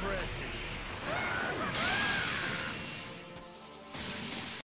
impressive.